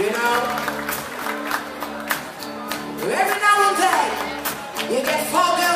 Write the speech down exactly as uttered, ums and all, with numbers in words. You know, every now and then you get focused.